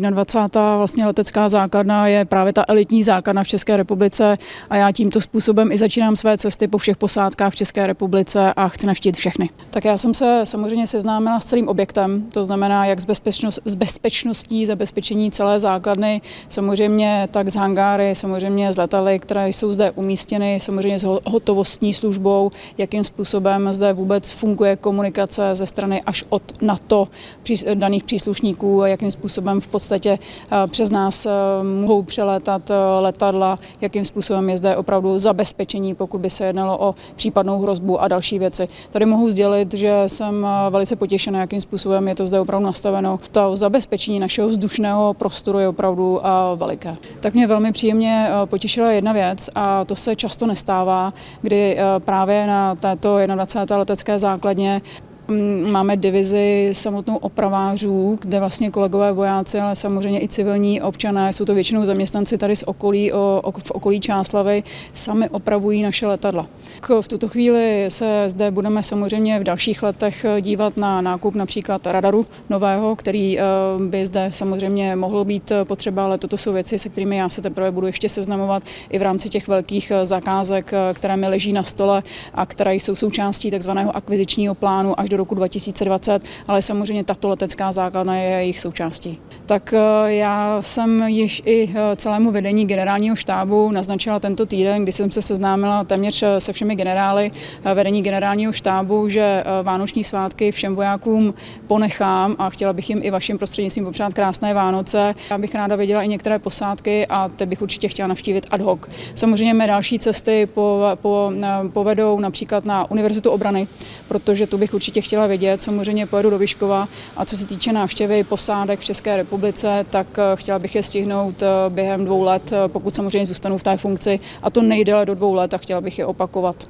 21. vlastně letecká základna je právě ta elitní základna v České republice a já tímto způsobem i začínám své cesty po všech posádkách v České republice a chci navštívit všechny. Tak já jsem se samozřejmě seznámila s celým objektem, to znamená jak s bezpečností, zabezpečení celé základny, samozřejmě tak z hangáry, samozřejmě z letadly, které jsou zde umístěny, samozřejmě s hotovostní službou, jakým způsobem zde vůbec funguje komunikace ze strany až od NATO daných příslušníků, jakým způsobem v podstatě přes nás mohou přelétat letadla, jakým způsobem je zde opravdu zabezpečení, pokud by se jednalo o případnou hrozbu a další věci. Tady mohu sdělit, že jsem velice potěšena, jakým způsobem je to zde opravdu nastaveno. To zabezpečení našeho vzdušného prostoru je opravdu veliké. Tak mě velmi příjemně potěšila jedna věc a to se často nestává, kdy právě na této 21. letecké základně máme divizi samotnou opravářů, kde vlastně kolegové vojáci, ale samozřejmě i civilní občané, jsou to většinou zaměstnanci tady z okolí, v okolí Čáslavy, sami opravují naše letadla. V tuto chvíli se zde budeme samozřejmě v dalších letech dívat na nákup například radaru nového, který by zde samozřejmě mohlo být potřeba, ale toto jsou věci, se kterými já se teprve budu ještě seznamovat i v rámci těch velkých zakázek, které mi leží na stole a které jsou součástí takzvaného akvizičního plánu až do roku 2020, ale samozřejmě tato letecká základna je jejich součástí. Tak já jsem již i celému vedení generálního štábu naznačila tento týden, kdy jsem se seznámila téměř se všemi generály vedení generálního štábu, že vánoční svátky všem vojákům ponechám a chtěla bych jim i vaším prostřednictvím popřát krásné Vánoce. Já bych ráda věděla i některé posádky a ty bych určitě chtěla navštívit ad hoc. Samozřejmě mé další cesty povedou například na Univerzitu obrany, protože tu bych určitě chtěla vědět, samozřejmě pojedu do Vyškova a co se týče návštěvy posádek v České republice, tak chtěla bych je stihnout během 2 let, pokud samozřejmě zůstanu v té funkci a to nejdéle do 2 let a chtěla bych je opakovat.